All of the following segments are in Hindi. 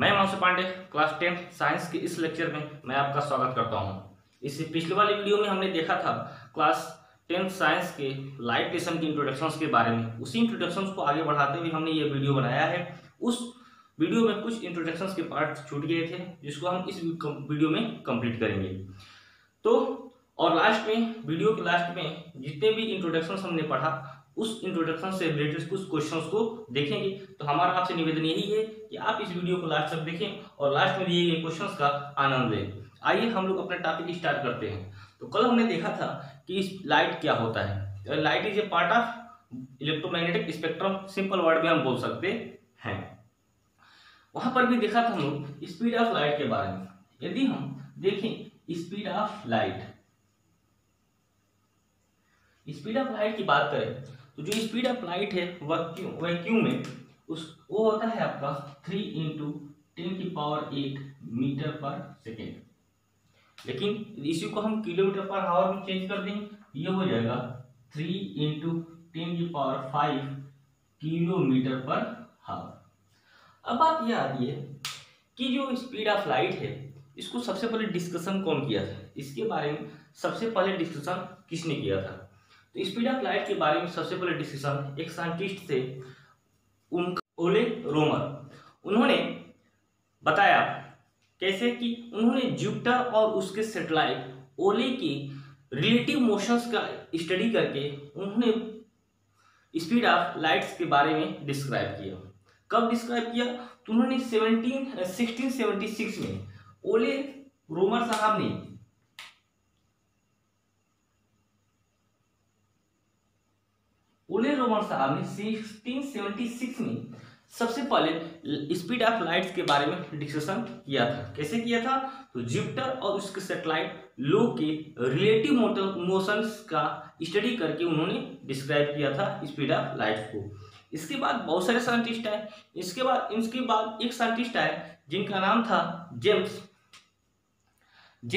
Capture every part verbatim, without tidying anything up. मैं मौस पांडे क्लास टेंथ साइंस के इस लेक्चर में मैं आपका स्वागत करता हूं। इससे पिछले वाली वीडियो में हमने देखा था क्लास टेंथ साइंस के लाइव लेसन के इंट्रोडक्शंस के बारे में। उसी इंट्रोडक्शंस को आगे बढ़ाते हुए हमने ये वीडियो बनाया है। उस वीडियो में कुछ इंट्रोडक्शंस के पार्ट छूट गए थे जिसको हम इस वीडियो में कंप्लीट करेंगे। तो और लास्ट में वीडियो के लास्ट में जितने भी इंट्रोडक्शंस हमने पढ़ा उस इंट्रोडक्शन से रिलेटेड कुछ क्वेश्चंस को देखेंगे। तो हमारा आपसे निवेदन यही है कि आप इस वीडियो को लास्ट तक देखें और लास्ट में दिए गए क्वेश्चंस का आनंद लें। आइए हम लोग अपना टॉपिक स्टार्ट करते हैं। तो कल हमने देखा था कि इस लाइट क्या होता है। Light is a part of electromagnetic spectrum, simple word में हम बोल सकते हैं। वहां पर भी देखा था हम लोग स्पीड ऑफ लाइट के बारे में। यदि हम देखें speed of light speed of light की बात करें तो जो स्पीड ऑफ लाइट है वैक्यूम वैक्यूम में उस वो होता है आपका थ्री इंटू टेन की power eight metre per second. लेकिन इसी को हम किलोमीटर पर आवर में चेंज कर देंगे, ये हो जाएगा थ्री इंटू टेन की power five kilometre per hour. अब बात यह आती है कि जो स्पीड ऑफ लाइट है इसको सबसे पहले डिस्कशन कौन किया था, इसके बारे में सबसे पहले डिस्कशन किसने किया था। तो स्पीड ऑफ लाइट के बारे में सबसे पहले डिस्कशन एक साइंटिस्ट थे ओले रोमर। उन्होंने बताया कैसे कि उन्होंने जुपिटर और उसके सैटेलाइट ओले की रिलेटिव मोशंस का स्टडी करके उन्होंने स्पीड ऑफ लाइट्स के बारे में डिस्क्राइब किया। कब डिस्क्राइब किया तो उन्होंने सिक्सटीन सेवेंटी सिक्स में ओले रोमर साहब ने ओले रोमर साहब ने सिक्सटीन सेवेंटी सिक्स में सबसे पहले स्पीड ऑफ लाइट्स के बारे में डिस्कशन किया था। कैसे किया था तो जुपिटर और उसके सैटेलाइट लो के रिलेटिव मोशंस का स्टडी करके उन्होंने डिस्क्राइब किया था स्पीड ऑफ लाइट्स को। इसके बाद बहुत सारे साइंटिस्ट आए। इसके बाद इसके बाद एक साइंटिस्ट आए जिनका नाम था James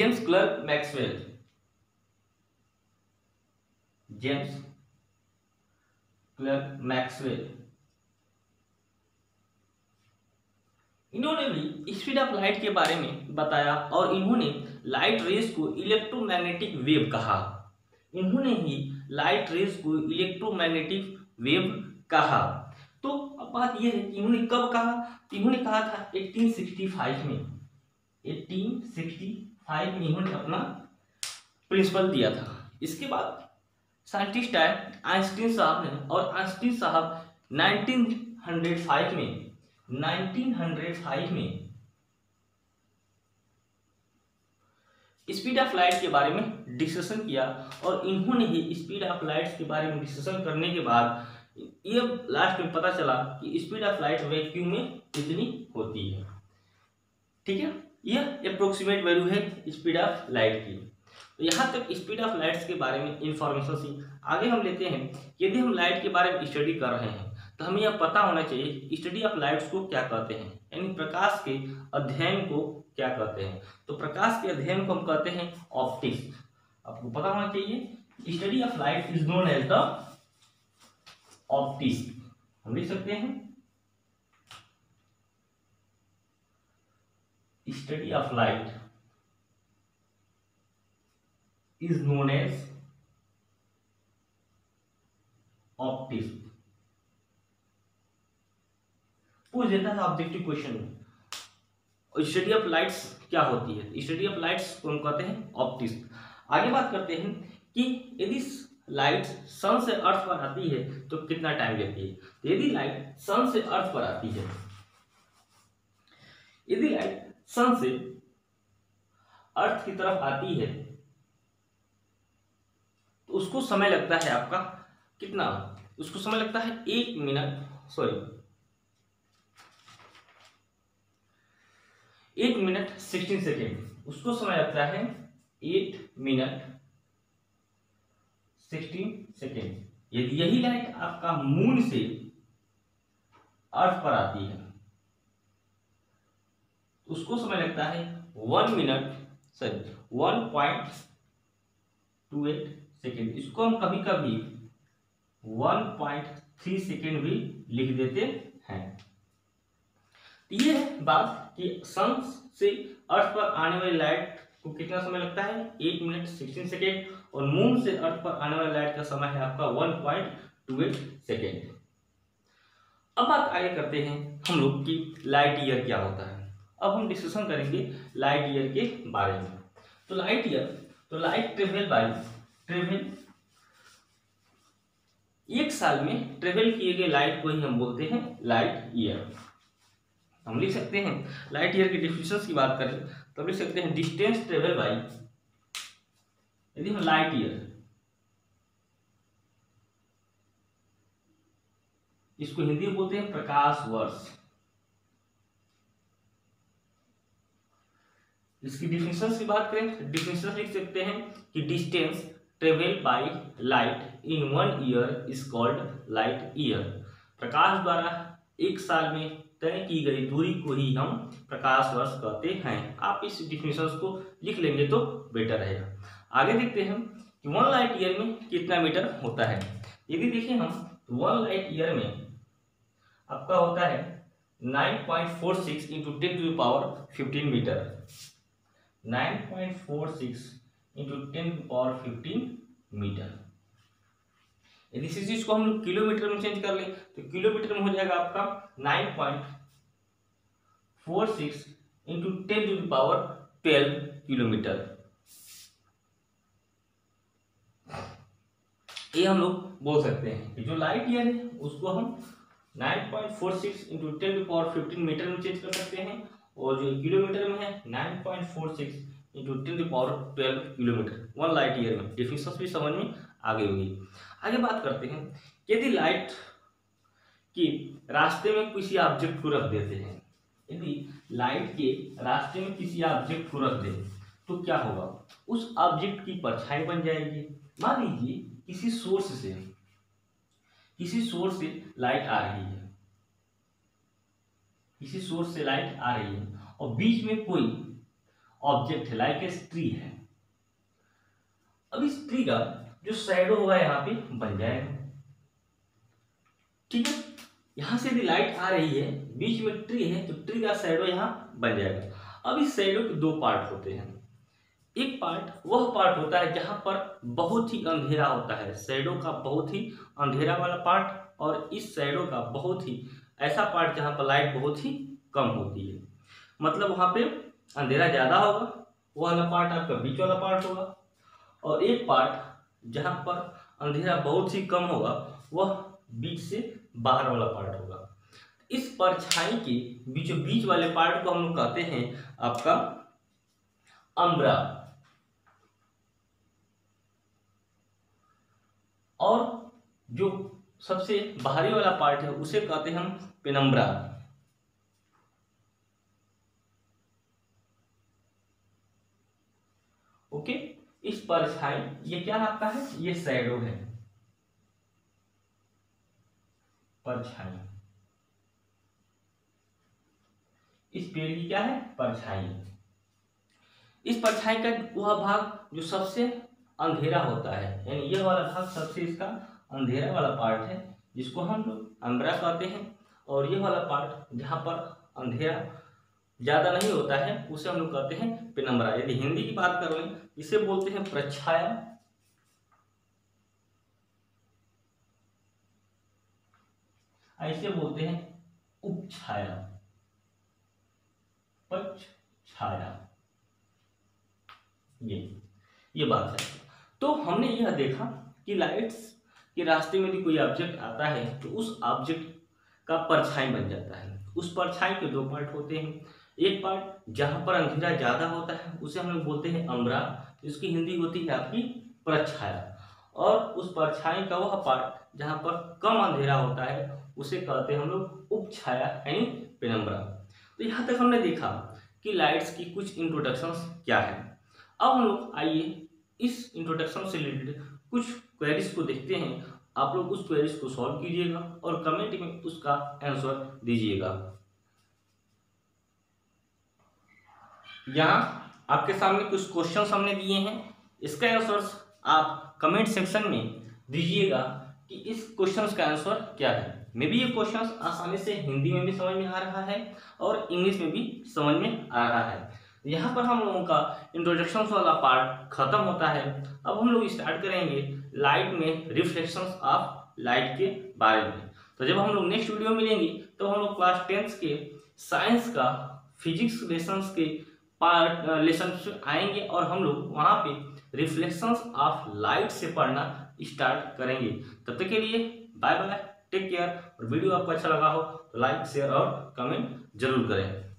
James Clerk Maxwell James Clerk Maxwell. इन्होंने भी स्पीड ऑफ लाइट के बारे में बताया और इन्होंने लाइट रेज को इलेक्ट्रोमैग्नेटिक वेव कहा। इन्होंने ही लाइट रेज को इलेक्ट्रोमैग्नेटिक वेव कहा। तो अब बात यह है कि इन्होंने कब कहा। इन्होंने कहा था एटीन सिक्सटी फाइव में। एटीन सिक्सटी फाइव में इन्होंने अपना प्रिंसिपल दिया था। इसके बाद साइंटिस्ट आए आइंस्टीन साहब ने और आइंस्टीन साहब नाइनटीन हंड्रेड फाइव में नाइनटीन हंड्रेड फाइव में स्पीड ऑफ लाइट के बारे में डिस्कशन किया और इन्होंने ही स्पीड ऑफ लाइट्स के बारे में डिस्कशन करने के बाद ये लास्ट में पता चला कि स्पीड ऑफ लाइट वैक्यूम में कितनी होती है। ठीक है, यह अप्रोक्सीमेट वैल्यू है स्पीड ऑफ लाइट की। तो यहाँ तक स्पीड ऑफ लाइट्स के बारे में इंफॉर्मेशन सी। आगे हम लेते हैं, यदि हम लाइट के बारे में स्टडी कर रहे हैं तो हमें यह पता होना चाहिए स्टडी ऑफ लाइट्स को क्या कहते हैं, यानी प्रकाश के अध्ययन को क्या कहते हैं। तो प्रकाश के अध्ययन को हम कहते हैं ऑप्टिक्स। आपको पता होना चाहिए study of light is known as the optics. हम लिख सकते हैं study of light is known as optics। पूछ देता है objective question study of lights क्या होती है। स्टडी ऑफ लाइट्स को हम कहते हैं ऑप्टिक्स। आगे बात करते हैं कि यदि लाइट सन से अर्थ पर आती है तो कितना टाइम लेती है। तो यदि लाइट सन से अर्थ पर आती है यदि लाइट सन से अर्थ की तरफ आती है उसको समय लगता है आपका कितना, उसको समय लगता है एक मिनट सॉरी एक मिनट सिक्सटीन सेकेंड। उसको समय लगता है एट मिनट सिक्सटीन सेकेंड। यदि यही लाइट आपका मून से अर्थ पर आती है उसको समय लगता है one minute sorry one point two eight second. इसको हम कभी कभी वन पॉइंट थ्री सेकेंड भी लिख देते हैं। ये है बात कि सन से अर्थ पर आने वाली लाइट को कितना समय लगता है, एक मिनट सिक्सटीन सेकेंड, और मून से अर्थ पर आने वाली लाइट का समय है आपका one point two eight second. अब बात आगे करते हैं हम लोग की लाइट ईयर क्या होता है। अब हम डिस्कशन करेंगे लाइट ईयर के बारे में। तो लाइट ईयर तो लाइट ट्रेवल बाय ट्रेवल, एक साल में ट्रेवल किए गए लाइट को ही हम बोलते हैं लाइट ईयर। हम लिख सकते हैं लाइट ईयर के डिफिनेशन की बात करें तो लिख सकते हैं डिस्टेंस ट्रेवल बाय, यदि हम लाइट ईयर इसको हिंदी में बोलते हैं प्रकाश वर्ष, इसकी डिफिनेशन की बात करें, डिफिनेशन लिख सकते हैं कि distance travel by light in one year is called light year. प्रकाश द्वारा एक साल में तय की गई दूरी को ही हम प्रकाश वर्ष कहते हैं। आप इस डिफिनेशन को लिख लेंगे तो बेटर रहेगा। आगे देखते हैं कि वन लाइट ईयर में कितना मीटर होता है। यदि देखें हम वन लाइट ईयर में आपका होता है nine point four six into ten to the power fifteen metre, nine point four six into ten to power fifteen metre. यदि इसी चीज को हम लोग किलोमीटर में चेंज कर लें तो किलोमीटर में हो जाएगा आपका nine point four six into ten to the power twelve kilometre. ये हम लोग बोल सकते हैं कि जो लाइट ईयर है उसको हम nine point four six into ten to power fifteen metre में चेंज कर सकते हैं, और जो किलोमीटर में है nine point four six into ten to power twelve kilometre one light year में। डिफिनेशन भी समझ में आ गई होगी। आगे बात करते हैं यदि लाइट की रास्ते में किसी ऑब्जेक्ट को रख देते हैं, यदि लाइट के रास्ते में किसी ऑब्जेक्ट को रख दें तो क्या होगा, उस ऑब्जेक्ट की परछाई बन जाएगी। मान लीजिए किसी सोर्स से किसी सोर्स से लाइट आ रही है किसी सोर्स से लाइट आ रही है और बीच में कोई ऑब्जेक्ट है, लाइक ए ट्री है। अब इस ट्री का जो शैडो होगा यहाँ पे बन जाएगा, ठीक है। यहां से यदि लाइट आ रही है, बीच में ट्री है, तो ट्री का शैडो यहाँ बन जाएगा। अब इस शैडो के दो पार्ट होते हैं। एक पार्ट वह पार्ट होता है जहां पर बहुत ही अंधेरा होता है, शैडो का बहुत ही अंधेरा वाला पार्ट, और इस शैडो का बहुत ही ऐसा पार्ट जहां पर लाइट बहुत ही कम होती है, मतलब वहां पे अंधेरा ज्यादा होगा, वो वाला पार्ट आपका बीच वाला पार्ट होगा। और एक पार्ट जहां पर अंधेरा बहुत ही कम होगा वह बीच से बाहर वाला पार्ट होगा। इस परछाई के बीचों बीच वाले पार्ट को हम लोग कहते हैं आपका अम्ब्रा, और जो सबसे बाहरी वाला पार्ट है उसे कहते हैं हम पेनम्ब्रा। ओके, इस परछाई ये क्या लगता है, ये शैडो है, परछाई। इस पेड़ की क्या है, परछाई। इस परछाई का वह भाग जो सबसे अंधेरा होता है, यानी यह वाला भाग सबसे इसका अंधेरा वाला पार्ट है, जिसको हम लोग अम्ब्रा कहते हैं। और यह वाला पार्ट जहाँ पर अंधेरा ज़्यादा नहीं होता है उसे हम लोग कहते हैं पेनम्ब्रा। यदि हिंदी की बात कर लें इसे बोलते हैं प्रच्छाया, ऐसे बोलते हैं उपछाया, पच्छाया। ये ये बात है। तो हमने यह देखा कि लाइट्स के रास्ते में यदि कोई ऑब्जेक्ट आता है तो उस ऑब्जेक्ट का परछाई बन जाता है। उस परछाई के दो पार्ट होते हैं। एक पार्ट जहाँ पर अंधेरा ज़्यादा होता है उसे हम लोग बोलते हैं अम्ब्रा, जिसकी हिंदी होती है आपकी परछाया, और उस परछाई का वह पार्ट जहाँ पर कम अंधेरा होता है उसे कहते हैं हम लोग उपछाया, यानी पेनम्ब्रा। तो यहाँ तक हमने देखा कि लाइट्स की कुछ इंट्रोडक्शंस क्या है। अब हम लोग आइए इस इंट्रोडक्शन से रिलेटेड कुछ क्वेरीज को देखते हैं। आप लोग उस क्वेरीज को सॉल्व कीजिएगा और कमेंट में उसका आंसर दीजिएगा। यहाँ आपके सामने कुछ क्वेश्चन हमने दिए हैं, इसका आंसर आप कमेंट सेक्शन में दीजिएगा कि इस क्वेश्चन का आंसर क्या है। में भी ये क्वेश्चन आसानी से हिंदी में भी समझ में आ रहा है और इंग्लिश में भी समझ में आ रहा है। यहाँ पर हम लोगों का इंट्रोडक्शन वाला पार्ट खत्म होता है। अब हम लोग स्टार्ट करेंगे लाइट में रिफ्लेक्शंस ऑफ लाइट के बारे में। तो जब हम लोग नेक्स्ट वीडियो मिलेंगे तो हम लोग क्लास टेंथ के साइंस का फिजिक्स लेसन्स के पार्ट लेसन्स आएंगे और हम लोग वहाँ पे रिफ्लेक्शंस ऑफ लाइट से पढ़ना स्टार्ट करेंगे। तब तक के लिए बाय बाय, टेक केयर। और वीडियो आपको अच्छा लगा हो तो लाइक शेयर और कमेंट जरूर करें।